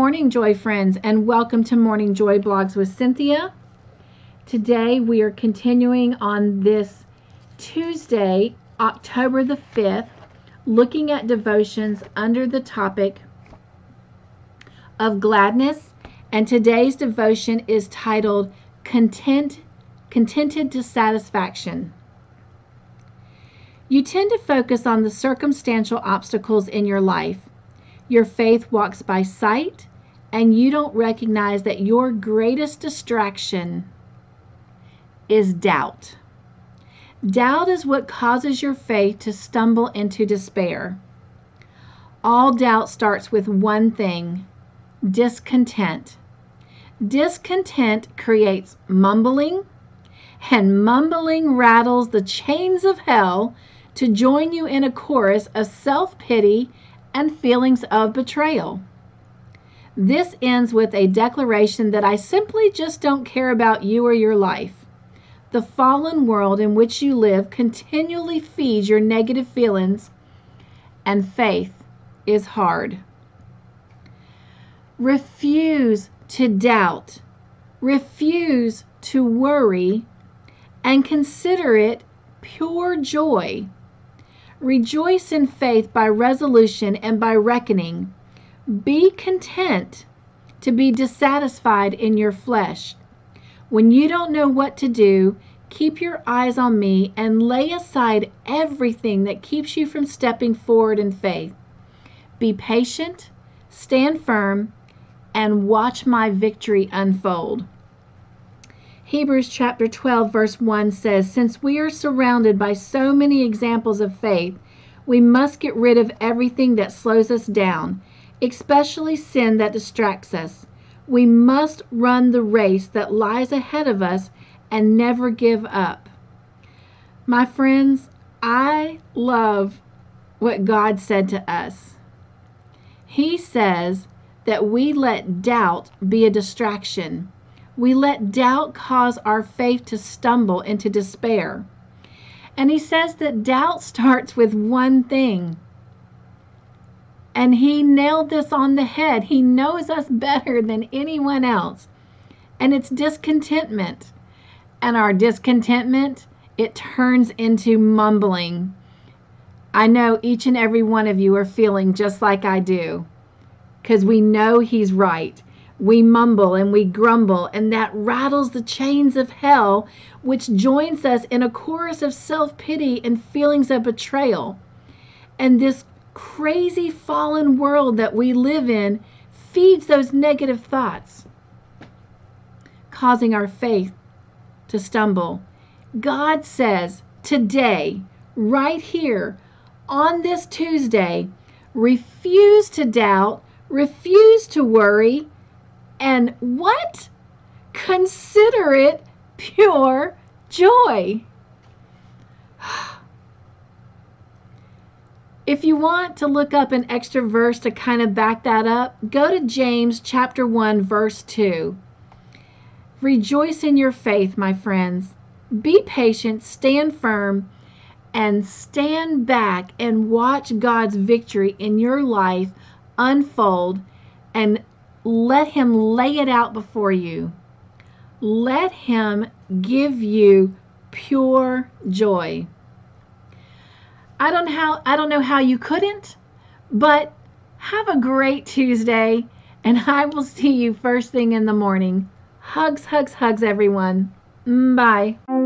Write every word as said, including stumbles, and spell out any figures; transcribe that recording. Morning Joy friends, and welcome to Morning Joy Blogs with Cynthia. Today we are continuing on this Tuesday, October the fifth, looking at devotions under the topic of gladness, and today's devotion is titled Content, Contented to Satisfaction. You tend to focus on the circumstantial obstacles in your life. Your faith walks by sight, and you don't recognize that your greatest distraction is doubt. Doubt is what causes your faith to stumble into despair. All doubt starts with one thing: discontent. Discontent creates mumbling, and mumbling rattles the chains of hell to join you in a chorus of self-pity and feelings of betrayal. This ends with a declaration that I simply just don't care about you or your life. The fallen world in which you live continually feeds your negative feelings, and faith is hard. Refuse to doubt, refuse to worry, and consider it pure joy. Rejoice in faith by resolution and by reckoning. Be content to be dissatisfied in your flesh. When you don't know what to do, keep your eyes on me and lay aside everything that keeps you from stepping forward in faith. Be patient, stand firm, and watch my victory unfold. Hebrews chapter twelve verse one says, "Since we are surrounded by so many examples of faith, we must get rid of everything that slows us down, especially sin that distracts us. We must run the race that lies ahead of us and never give up." My friends, I love what God said to us. He says that we let doubt be a distraction. We let doubt cause our faith to stumble into despair. And he says that doubt starts with one thing. And he nailed this on the head. He knows us better than anyone else. And it's discontentment. And our discontentment, it turns into mumbling. I know each and every one of you are feeling just like I do, because we know he's right. We mumble and we grumble, and that rattles the chains of hell, which joins us in a chorus of self-pity and feelings of betrayal. And this crazy fallen world that we live in feeds those negative thoughts, causing our faith to stumble. God says today, right here, on this Tuesday, refuse to doubt, refuse to worry, and what? Consider it pure joy. If you want to look up an extra verse to kind of back that up, go to James chapter one, verse two. Rejoice in your faith, my friends. Be patient, stand firm, and stand back and watch God's victory in your life unfold, and let him lay it out before you. Let him give you pure joy. I don't how I don't know how you couldn't, but have a great Tuesday, and I will see you first thing in the morning. Hugs, hugs, hugs, everyone. Bye.